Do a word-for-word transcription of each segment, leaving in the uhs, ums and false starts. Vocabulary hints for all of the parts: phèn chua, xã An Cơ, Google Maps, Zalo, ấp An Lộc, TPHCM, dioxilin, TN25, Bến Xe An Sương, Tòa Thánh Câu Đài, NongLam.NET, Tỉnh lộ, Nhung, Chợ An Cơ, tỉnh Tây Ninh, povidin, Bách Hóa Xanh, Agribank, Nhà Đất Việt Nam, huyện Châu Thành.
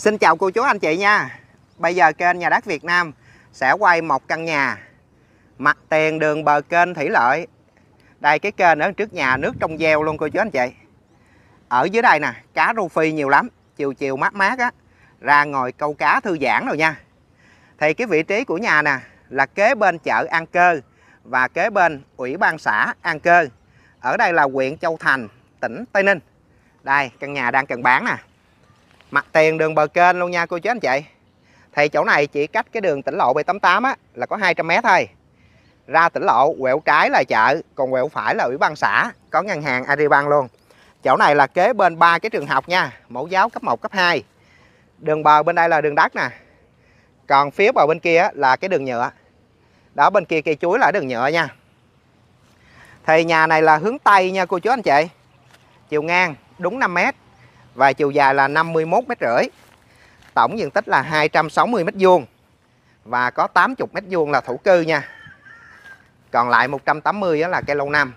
Xin chào cô chú anh chị nha. Bây giờ kênh Nhà Đất Việt Nam sẽ quay một căn nhà mặt tiền đường bờ kênh thủy lợi. Đây, cái kênh ở trước nhà nước trong veo luôn cô chú anh chị. Ở dưới đây nè, cá rô phi nhiều lắm. Chiều chiều mát mát á, ra ngồi câu cá thư giãn rồi nha. Thì cái vị trí của nhà nè là kế bên chợ An Cơ và kế bên ủy ban xã An Cơ. Ở đây là huyện Châu Thành, tỉnh Tây Ninh. Đây, căn nhà đang cần bán nè, mặt tiền đường bờ kênh luôn nha cô chú anh chị. Thì chỗ này chỉ cách cái đường tỉnh lộ bảy tám tám á, là có hai trăm mét thôi. Ra tỉnh lộ, quẹo trái là chợ, còn quẹo phải là ủy ban xã, có ngân hàng Agribank luôn. Chỗ này là kế bên ba cái trường học nha, mẫu giáo cấp một, cấp hai. Đường bờ bên đây là đường đất nè. Còn phía bờ bên kia là cái đường nhựa. Đó, bên kia cây chuối là đường nhựa nha. Thì nhà này là hướng Tây nha cô chú anh chị. Chiều ngang đúng năm mét và chiều dài là năm mươi mốt mét rưỡi. Tổng diện tích là hai trăm sáu mươi mét vuông và có tám mươi mét vuông là thổ cư nha. Còn lại một trăm tám mươi là cây lâu năm.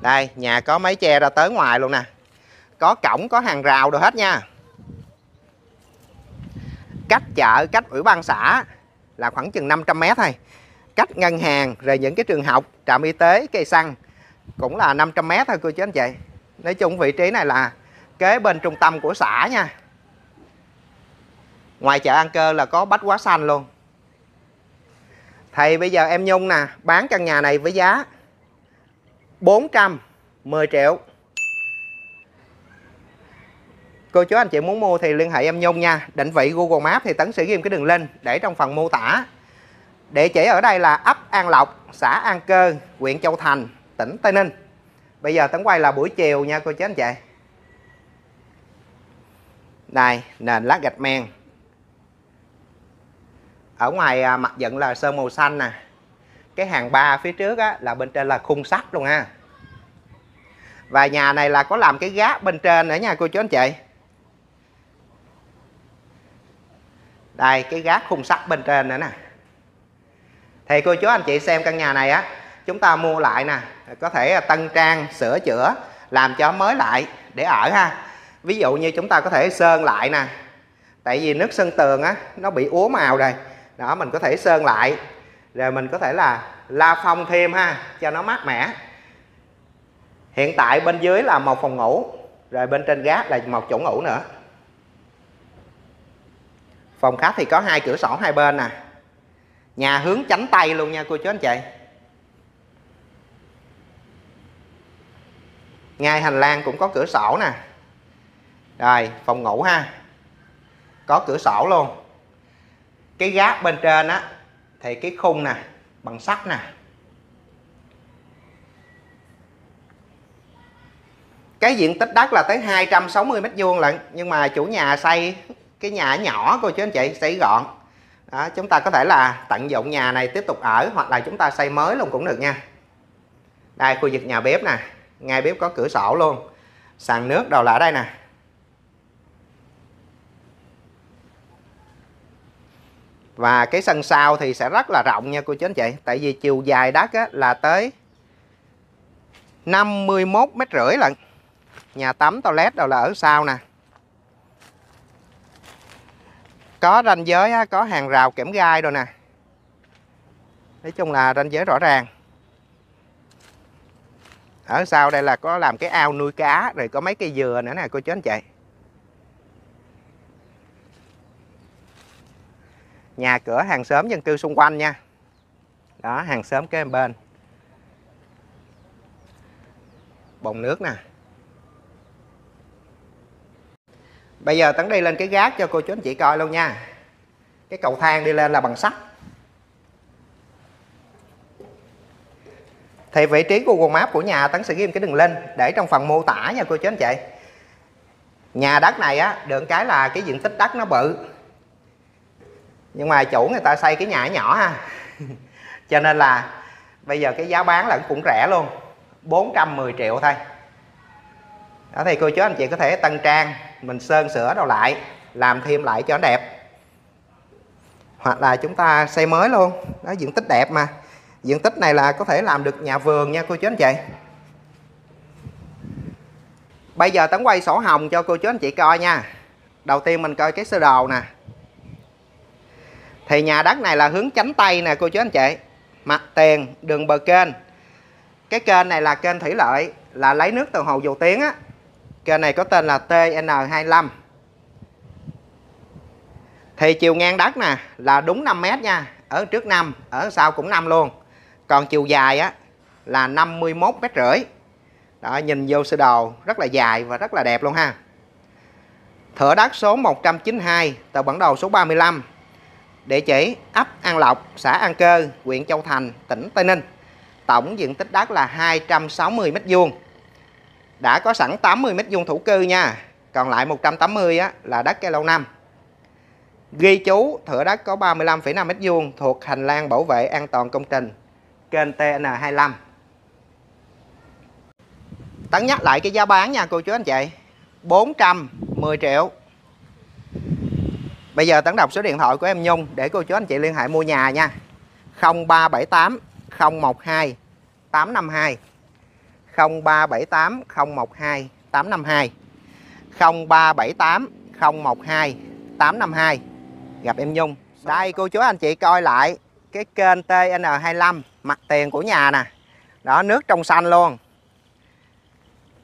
Đây, nhà có mái che ra tới ngoài luôn nè. Có cổng, có hàng rào đồ hết nha. Cách chợ, cách ủy ban xã là khoảng chừng năm trăm mét thôi. Cách ngân hàng, rồi những cái trường học, trạm y tế, cây xăng cũng là năm trăm mét thôi cô chú anh chị. Nói chung vị trí này là kế bên trung tâm của xã nha. Ngoài chợ An Cơ là có Bách Hóa Xanh luôn. Thì bây giờ em Nhung nè bán căn nhà này với giá bốn trăm mười triệu. Cô chú anh chị muốn mua thì liên hệ em Nhung nha. Định vị Google Maps thì Tấn sẽ ghi cái đường link để trong phần mô tả. Địa chỉ ở đây là ấp An Lộc, xã An Cơ, huyện Châu Thành, tỉnh Tây Ninh. Bây giờ Tấn quay là buổi chiều nha cô chú anh chị. Đây, nền lát gạch men. Ở ngoài mặt dựng là sơn màu xanh nè. Cái hàng ba phía trước á, là bên trên là khung sắt luôn ha. Và nhà này là có làm cái gác bên trên nữa nha cô chú anh chị. Đây, cái gác khung sắt bên trên nữa nè. Thì cô chú anh chị xem căn nhà này á, chúng ta mua lại nè, có thể tân trang, sửa chữa, làm cho mới lại để ở ha. Ví dụ như chúng ta có thể sơn lại nè. Tại vì nước sân tường á, nó bị úa màu rồi. Đó, mình có thể sơn lại. Rồi mình có thể là la phong thêm ha, cho nó mát mẻ. Hiện tại bên dưới là một phòng ngủ. Rồi bên trên gác là một chỗ ngủ nữa. Phòng khách thì có hai cửa sổ hai bên nè. Nhà hướng chánh Tây luôn nha cô chú anh chị. Ngay hành lang cũng có cửa sổ nè. Rồi, phòng ngủ ha. Có cửa sổ luôn. Cái gác bên trên á thì cái khung nè, bằng sắt nè. Cái diện tích đất là tới hai trăm sáu mươi mét vuông lận, nhưng mà chủ nhà xây cái nhà nhỏ cô chú anh chị, xây gọn. Đó, chúng ta có thể là tận dụng nhà này tiếp tục ở hoặc là chúng ta xây mới luôn cũng được nha. Đây, khu vực nhà bếp nè, ngay bếp có cửa sổ luôn. Sàn nước đầu là ở đây nè. Và cái sân sau thì sẽ rất là rộng nha cô chú anh chị. Tại vì chiều dài đất á, là tới năm mươi mốt mét rưỡi lận. Nhà tắm toilet đâu là ở sau nè. Có ranh giới á, có hàng rào kẽm gai rồi nè. Nói chung là ranh giới rõ ràng. Ở sau đây là có làm cái ao nuôi cá. Rồi có mấy cây dừa nữa nè cô chú anh chị. Nhà cửa hàng xóm dân cư xung quanh nha. Đó, hàng xóm kế bên. Bồn nước nè. Bây giờ Tấn đi lên cái gác cho cô chú anh chị coi luôn nha. Cái cầu thang đi lên là bằng sắt. Thì vị trí Google Maps của nhà Tấn sẽ ghi cái đường link để trong phần mô tả nha cô chú anh chị. Nhà đất này á, được cái là cái diện tích đất nó bự. Nhưng mà chủ người ta xây cái nhà nhỏ ha. Cho nên là bây giờ cái giá bán là cũng rẻ luôn, bốn trăm mười triệu thôi. Đó, thì cô chú anh chị có thể tân trang, mình sơn sửa đồ lại, làm thêm lại cho nó đẹp. Hoặc là chúng ta xây mới luôn. Đó, diện tích đẹp mà. Diện tích này là có thể làm được nhà vườn nha cô chú anh chị. Bây giờ Tấn quay sổ hồng cho cô chú anh chị coi nha. Đầu tiên mình coi cái sơ đồ nè. Thì nhà đất này là hướng chánh Tây nè cô chú anh chị. Mặt tiền, đường bờ kênh. Cái kênh này là kênh thủy lợi, là lấy nước từ hồ Dầu Tiếng á. Kênh này có tên là T N hai mươi lăm. Thì chiều ngang đất nè là đúng năm mét nha. Ở trước năm, ở sau cũng năm luôn. Còn chiều dài á là năm mươi mốt mét rưỡi. Đó, nhìn vô sơ đồ rất là dài và rất là đẹp luôn ha. Thửa đất số một trăm chín mươi hai, tờ bản đồ số ba mươi lăm. Địa chỉ ấp An Lộc, xã An Cơ, huyện Châu Thành, tỉnh Tây Ninh. Tổng diện tích đất là hai trăm sáu mươi mét vuông. Đã có sẵn tám mươi mét vuông thổ cư nha. Còn lại một trăm tám mươi á, là đất cây lâu năm. Ghi chú thửa đất có ba mươi lăm phẩy năm mét vuông thuộc hành lang bảo vệ an toàn công trình, kênh T N hai mươi lăm. Tấn nhắc lại cái giá bán nha cô chú anh chị. bốn trăm mười triệu. Bây giờ Tấn đọc số điện thoại của em Nhung để cô chú anh chị liên hệ mua nhà nha. không ba bảy tám không một hai tám năm hai, không ba bảy tám không một hai tám năm hai, không ba bảy tám không một hai tám năm hai. Gặp em Nhung. Đây cô chú anh chị coi lại cái kênh T N hai mươi lăm, mặt tiền của nhà nè. Đó, nước trong xanh luôn.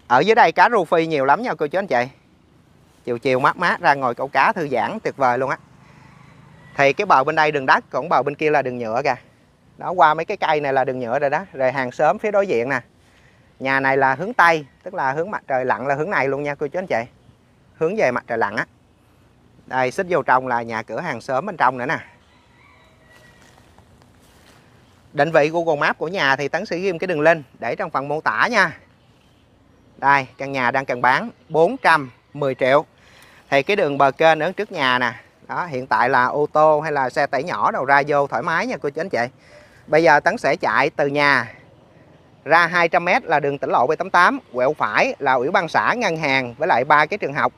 Ở dưới đây cá rô phi nhiều lắm nha cô chú anh chị. Chiều chiều mát mát ra ngồi câu cá thư giãn tuyệt vời luôn á. Thì cái bờ bên đây đường đất, còn bờ bên kia là đường nhựa kìa. Đó, qua mấy cái cây này là đường nhựa rồi đó. Rồi hàng xóm phía đối diện nè. Nhà này là hướng Tây, tức là hướng mặt trời lặn là hướng này luôn nha cô chú anh chị. Hướng về mặt trời lặn á. Đây, xích vô trong là nhà cửa hàng xóm bên trong nữa nè. Định vị Google Maps của nhà thì Tấn sẽ ghim cái đường link để trong phần mô tả nha. Đây, căn nhà đang cần bán bốn trăm mười triệu. Thì cái đường bờ kênh ở trước nhà nè. Đó, hiện tại là ô tô hay là xe tải nhỏ đầu ra vô thoải mái nha cô chú anh chị. Bây giờ Tấn sẽ chạy từ nhà ra hai trăm mét là đường tỉnh lộ B tám mươi tám, quẹo phải là ủy ban xã, ngân hàng với lại ba cái trường học.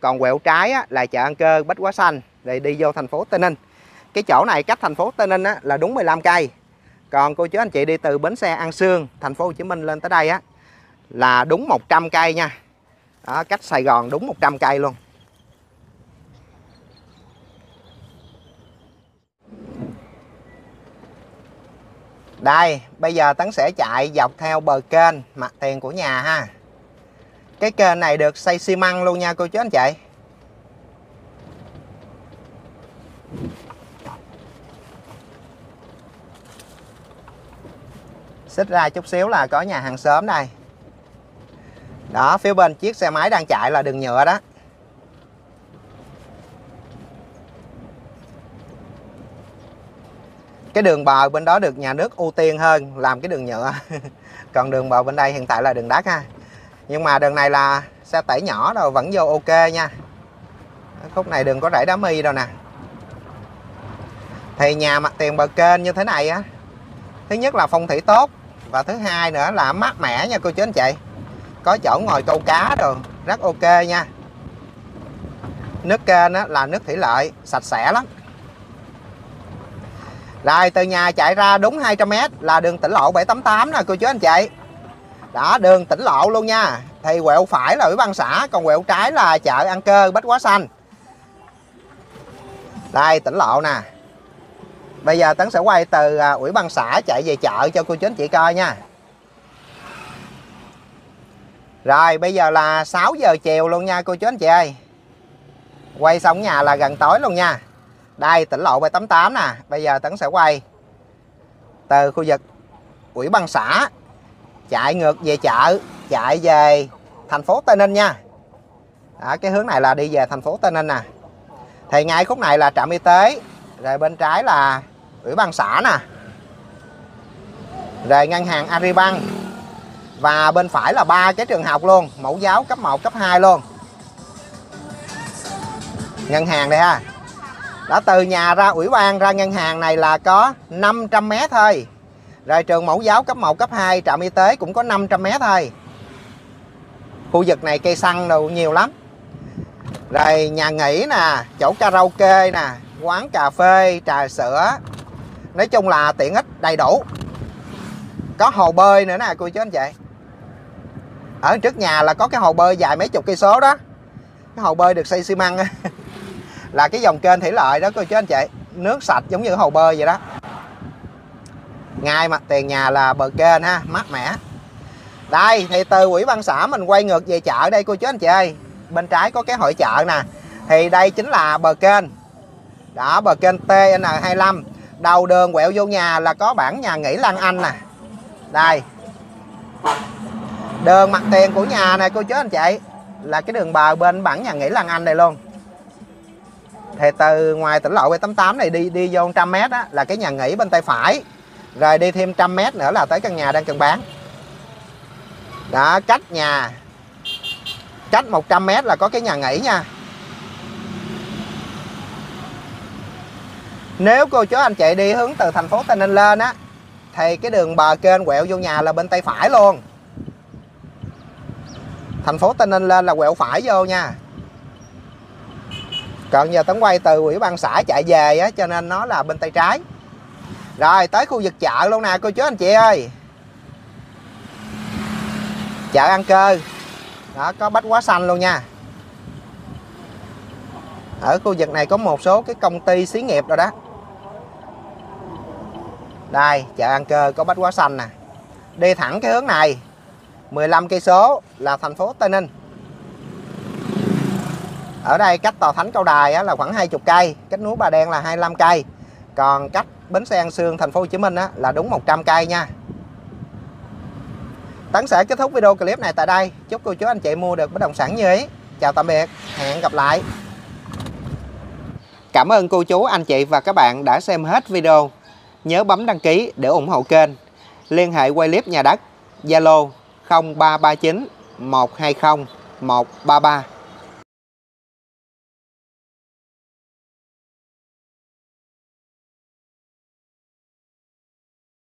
Còn quẹo trái á, là chợ An Cơ, Bách Hóa Xanh rồi đi vô thành phố Tây Ninh. Cái chỗ này cách thành phố Tây Ninh á, là đúng mười lăm cây. Còn cô chú anh chị đi từ bến xe An Sương, thành phố Hồ Chí Minh lên tới đây á là đúng một trăm cây nha. Đó, cách Sài Gòn đúng một trăm cây luôn. Đây, bây giờ Tấn sẽ chạy dọc theo bờ kênh mặt tiền của nhà ha. Cái kênh này được xây xi măng luôn nha cô chú anh chị. Xích ra chút xíu là có nhà hàng xóm đây. Đó, phía bên chiếc xe máy đang chạy là đường nhựa đó. Cái đường bờ bên đó được nhà nước ưu tiên hơn làm cái đường nhựa. Còn đường bờ bên đây hiện tại là đường đất ha. Nhưng mà đường này là xe tải nhỏ rồi vẫn vô ok nha. Khúc này đừng có rải đá mi đâu nè. Thì nhà mặt tiền bờ kênh như thế này á, thứ nhất là phong thủy tốt, và thứ hai nữa là mát mẻ nha cô chú anh chị. Có chỗ ngồi câu cá rồi, rất ok nha. Nước kênh á, là nước thủy lợi, sạch sẽ lắm. Rồi từ nhà chạy ra đúng hai trăm mét là đường tỉnh lộ bảy tám mươi tám nè cô chú anh chị. Đó, đường tỉnh lộ luôn nha. Thì quẹo phải là ủy ban xã, còn quẹo trái là chợ An Cơ, Bách Hóa Xanh. Đây, tỉnh lộ nè. Bây giờ Tấn sẽ quay từ ủy ban xã chạy về chợ cho cô chú anh chị coi nha. Rồi, bây giờ là sáu giờ chiều luôn nha cô chú anh chị ơi. Quay xong nhà là gần tối luôn nha. Đây, tỉnh lộ bảy tám mươi tám nè. Bây giờ Tấn sẽ quay từ khu vực ủy ban xã chạy ngược về chợ, chạy về thành phố Tây Ninh nha. Đó, cái hướng này là đi về thành phố Tây Ninh nè. Thì ngay khúc này là trạm y tế, rồi bên trái là ủy ban xã nè, rồi ngân hàng Agribank, và bên phải là ba cái trường học luôn, mẫu giáo cấp một, cấp hai luôn. Ngân hàng đây ha. Đó, từ nhà ra ủy ban ra ngân hàng này là có năm trăm mét thôi. Rồi trường mẫu giáo cấp một, cấp hai, trạm y tế cũng có năm trăm mét thôi. Khu vực này cây xăng đồ nhiều lắm. Rồi nhà nghỉ nè, chỗ karaoke nè, quán cà phê, trà sữa. Nói chung là tiện ích đầy đủ. Có hồ bơi nữa nè cô chú anh chị. Ở trước nhà là có cái hồ bơi dài mấy chục cây số đó, cái hồ bơi được xây xi măng là cái dòng kênh thủy lợi đó cô chú anh chị, nước sạch giống như hồ bơi vậy đó. Ngay mặt tiền nhà là bờ kênh ha, mát mẻ. Đây thì từ ủy ban xã mình quay ngược về chợ đây cô chú anh chị ơi. Bên trái có cái hội chợ nè, thì đây chính là bờ kênh đó, bờ kênh T N hai mươi lăm. Đầu đường quẹo vô nhà là có bảng nhà nghỉ Lan Anh nè. Đây, đường mặt tiền của nhà này cô chú anh chị là cái đường bờ bên bảng nhà nghỉ Lan Anh này luôn. Thì từ ngoài tỉnh lộ B tám tám này đi đi vô một trăm mét á là cái nhà nghỉ bên tay phải, rồi đi thêm một trăm mét nữa là tới căn nhà đang cần bán. Đó, cách nhà cách một trăm mét là có cái nhà nghỉ nha. Nếu cô chú anh chị đi hướng từ thành phố Tây Ninh lên á thì cái đường bờ kênh quẹo vô nhà là bên tay phải luôn. Thành phố Tây Ninh lên là quẹo phải vô nha. Còn giờ Tấn quay từ ủy ban xã chạy về á, cho nên nó là bên tay trái. Rồi tới khu vực chợ luôn nè cô chú anh chị ơi. Chợ An Cơ đó, có Bách Hóa Xanh luôn nha. Ở khu vực này có một số cái công ty xí nghiệp rồi đó. Đây, chợ An Cơ có Bách Hóa Xanh nè. Đi thẳng cái hướng này mười lăm cây số là thành phố Tây Ninh. Ở đây cách Tòa Thánh Câu Đài á, là khoảng hai mươi cây, cách núi Bà Đen là hai mươi lăm cây. Còn cách Bến Xe An Sương thành phố Hồ Chí Minh á, là đúng một trăm cây nha. Tấn sẽ kết thúc video clip này tại đây. Chúc cô chú anh chị mua được bất động sản như ý. Chào tạm biệt, hẹn gặp lại. Cảm ơn cô chú anh chị và các bạn đã xem hết video. Nhớ bấm đăng ký để ủng hộ kênh. Liên hệ quay clip nhà đất Zalo không ba ba chín một hai không một ba ba.